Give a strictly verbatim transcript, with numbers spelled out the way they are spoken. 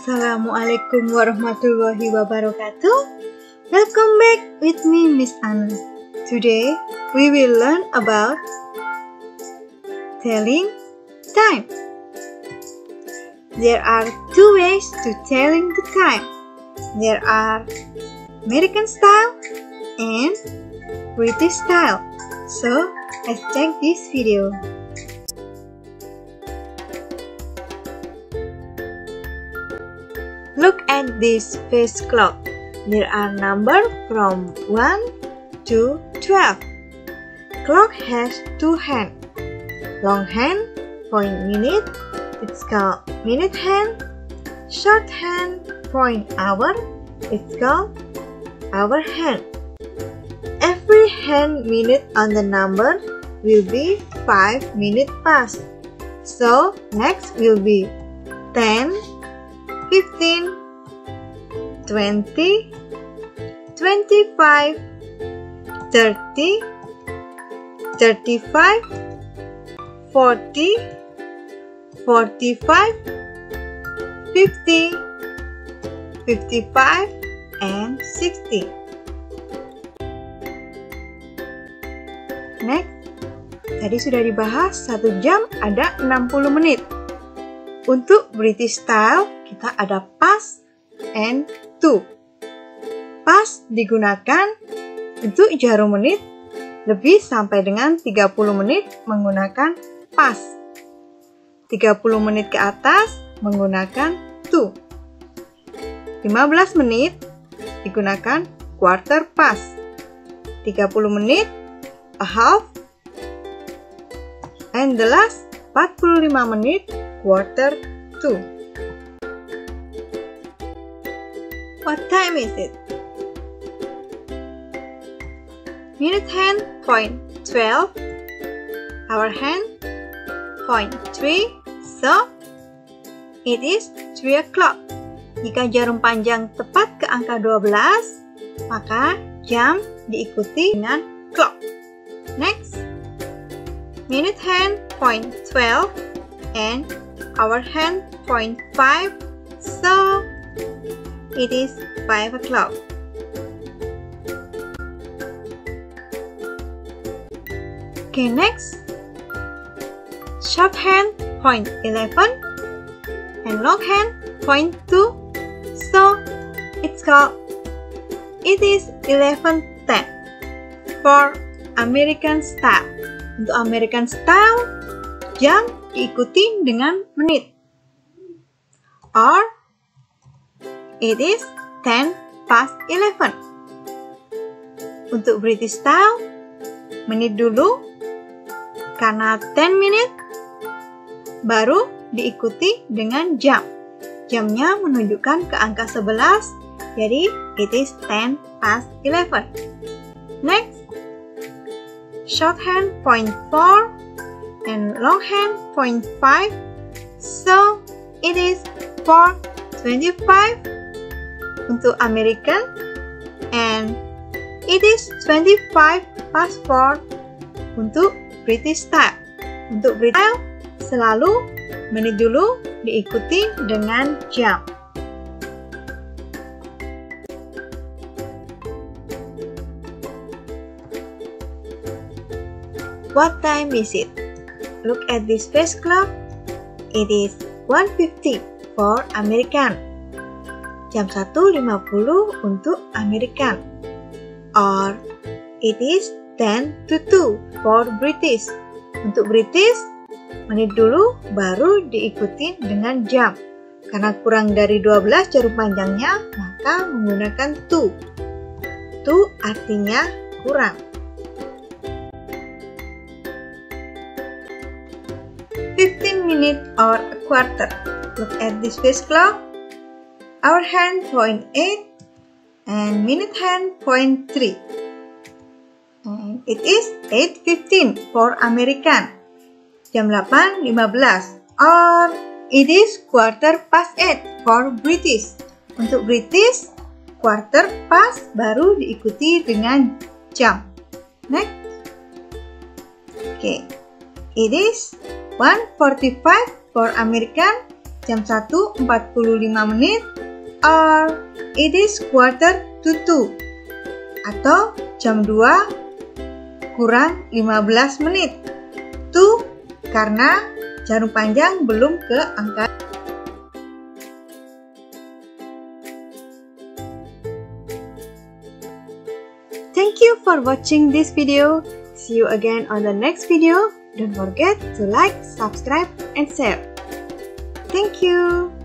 Assalamualaikum warahmatullahi wabarakatuh. Welcome back with me, Miss Anu. Today we will learn about telling time. There are two ways to telling the time. There are American style and British style. So let's check this video. Look at this face clock. There are numbers from one to twelve. Clock has two hands. Long hand, point minute, it's called minute hand. Short hand, point hour, it's called hour hand. Every hand minute on the number will be five minutes past. So next will be ten, fifteen, twenty, twenty-five, thirty, thirty-five, forty, forty-five, fifty, fifty-five, and sixty. Next, tadi sudah dibahas satu jam ada enam puluh menit. Untuk British style kita ada past and to. Past digunakan untuk jarum menit lebih sampai dengan tiga puluh menit menggunakan past. tiga puluh menit ke atas menggunakan to. lima belas menit digunakan quarter past. tiga puluh menit a half. And the last empat puluh lima menit quarter to. What time is it? Minute hand, point twelve. Hour hand, point three. So, it is three o'clock. Jika jarum panjang tepat ke angka dua belas, maka jam diikuti dengan clock. Next, minute hand, point twelve. And hour hand, point five. So, it is five o'clock. Okay, next. Short hand, point eleven. And long hand, point two. So, it's called, it is eleven ten. For American style. Untuk American style, jam diikuti dengan menit. Or, it is ten past eleven. Untuk British style, menit dulu, karena ten minutes, baru diikuti dengan jam. Jamnya menunjukkan ke angka sebelas, jadi it is ten past eleven. Next, shorthand point four and longhand point five. So, it is four twenty-five. Untuk American, and it is twenty-five past four untuk British style. Untuk British style selalu menit dulu diikuti dengan jam. What time is it? Look at this face clock. It is one fifty for American. Jam satu lewat lima puluh untuk American. Or, it is ten to two for British. Untuk British, menit dulu baru diikuti dengan jam. Karena kurang dari dua belas jarum panjangnya, maka menggunakan to. To artinya kurang. fifteen minutes or a quarter. Look at this face clock. Hour hand point eight and minute hand point three, and it is eight fifteen for American. Jam delapan lewat lima belas, or it is quarter past eight for British. Untuk British, quarter past baru diikuti dengan jam. Next, okay, it is one forty-five for American Jam satu empat puluh lima menit, or it is quarter to two, atau jam dua kurang lima belas menit. Two karena jarum panjang belum ke angka. Thank you for watching this video. See you again on the next video. Don't forget to like, subscribe, and share. Thank you.